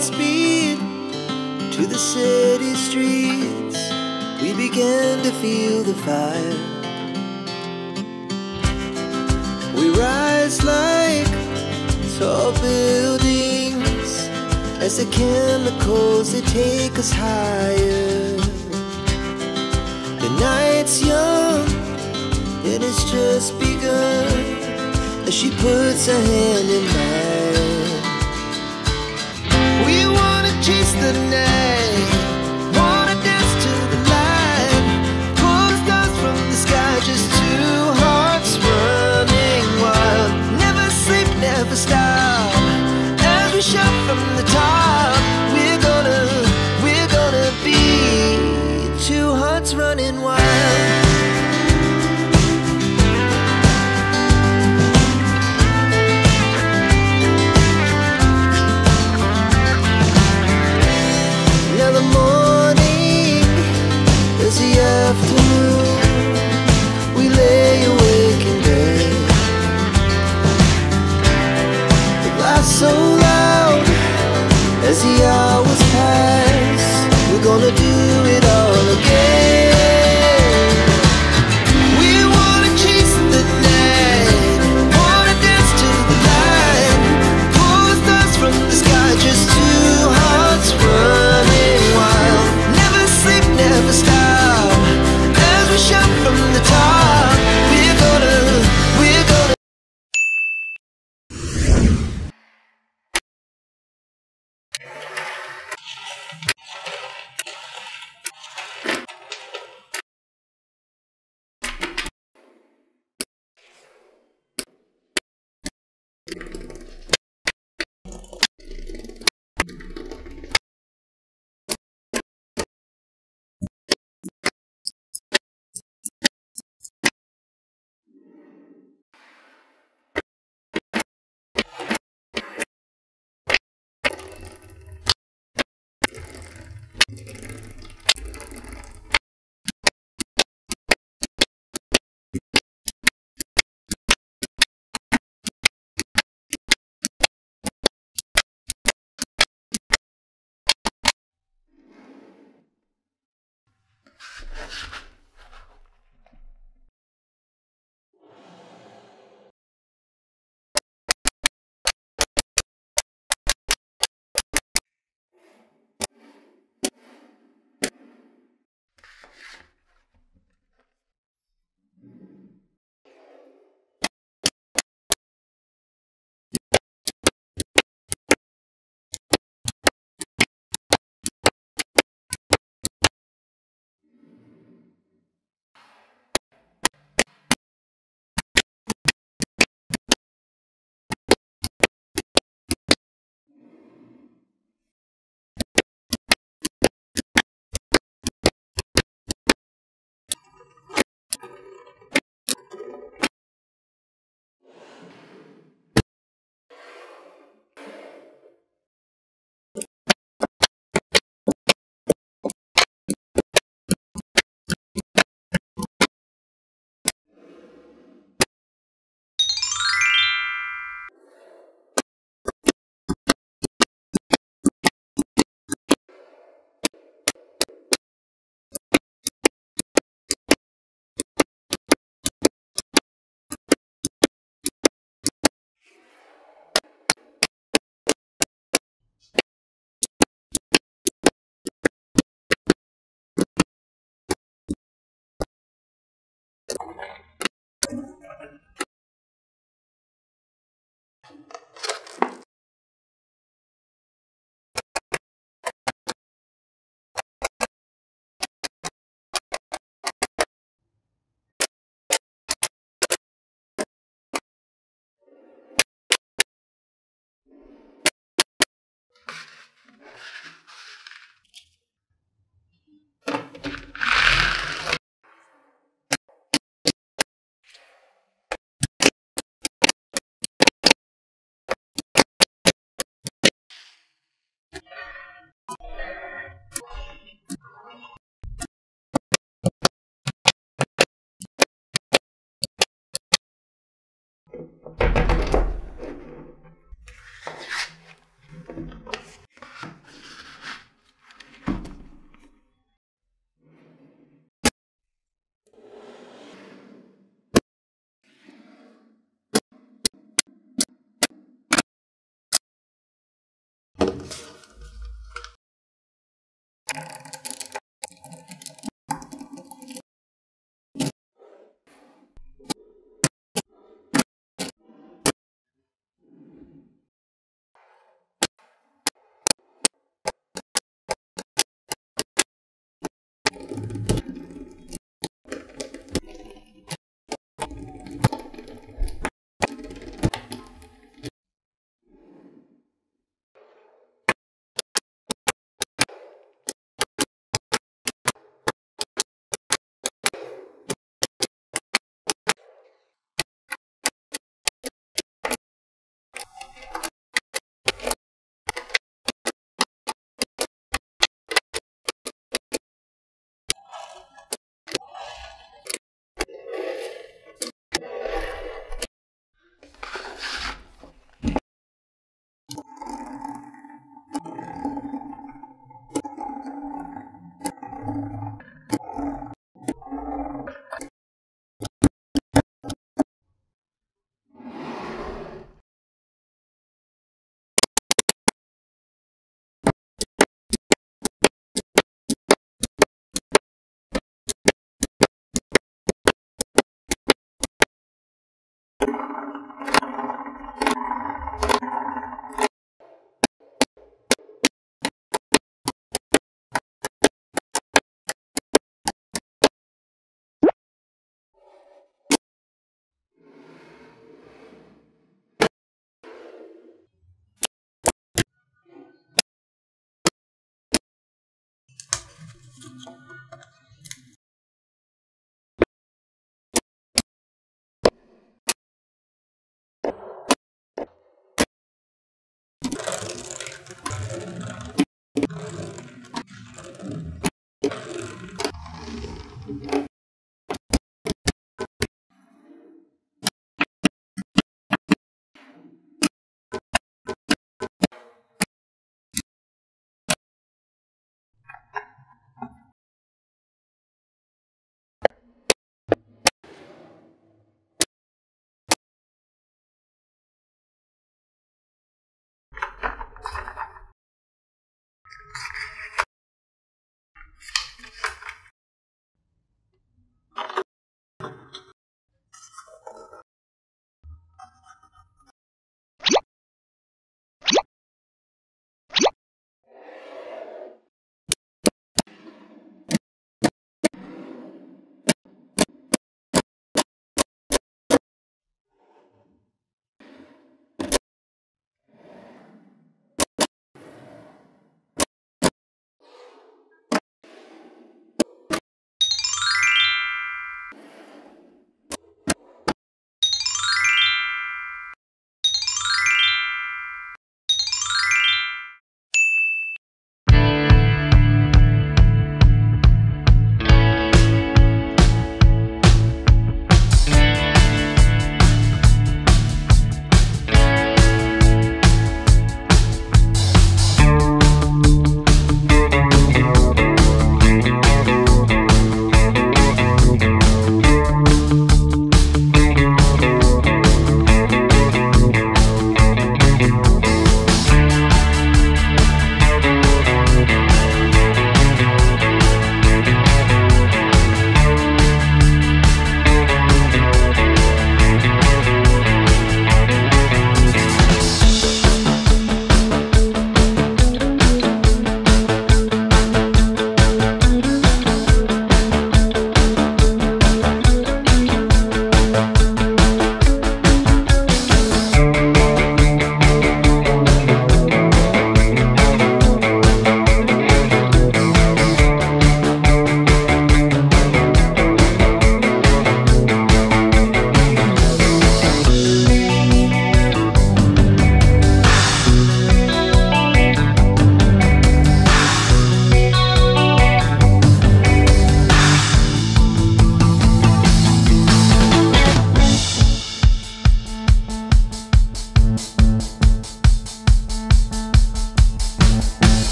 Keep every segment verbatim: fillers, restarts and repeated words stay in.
Speed to the city streets, we began to feel the fire. We rise like tall buildings as the chemicals they take us higher. The night's young and it's just begun as she puts her hand in mine. Chase the night, wanna dance to the light, pull the stars from the sky, just two hearts running wild. Never sleep, never stop, as we shout from the top. We're gonna, we're gonna be two hearts running wild. As the hours pass, we're gonna do it all again.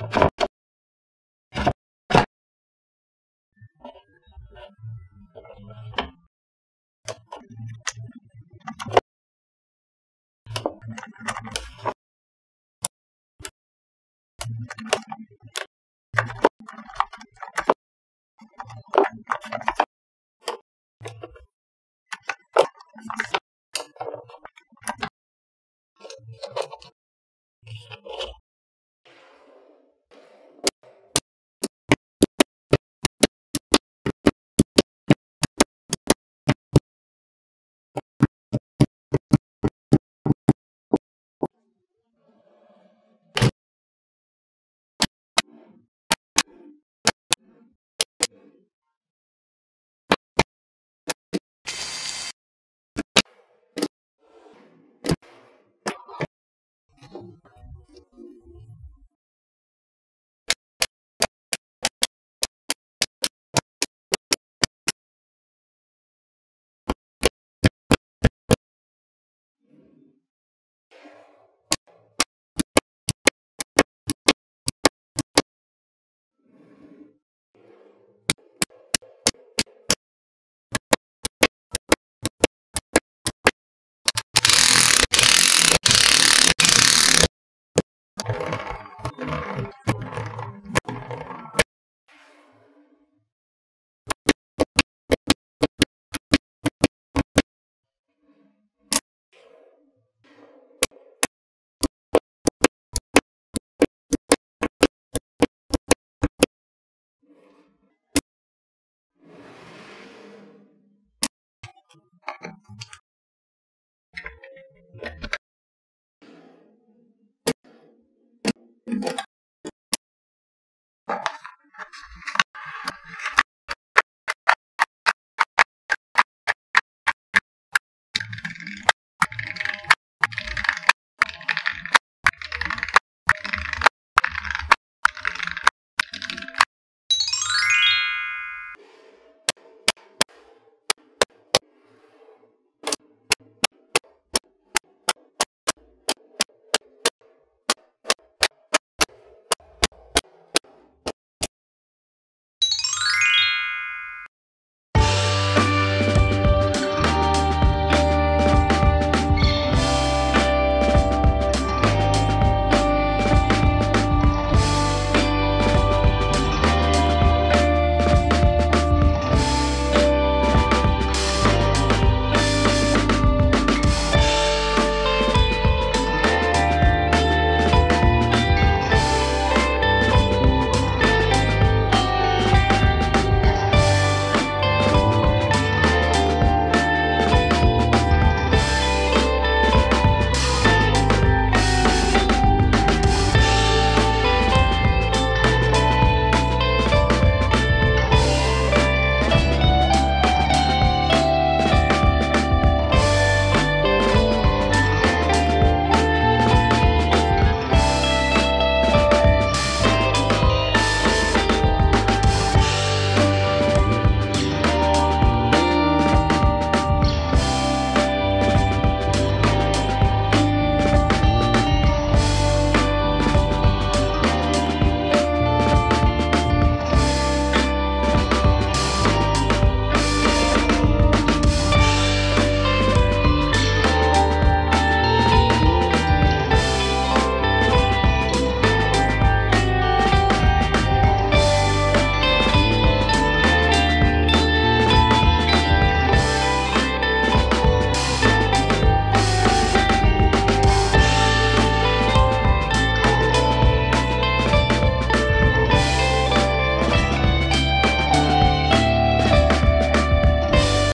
Thank you.